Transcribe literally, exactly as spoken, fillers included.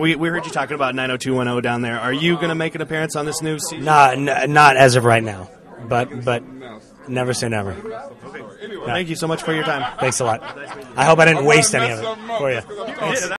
We we heard you talking about nine oh two one oh down there. Are you going to make an appearance on this new season? Not n- not as of right now, but but never say never. Okay. Anyway. No. Thank you so much for your time. Thanks a lot. I hope I didn't waste any of it for you. Thanks.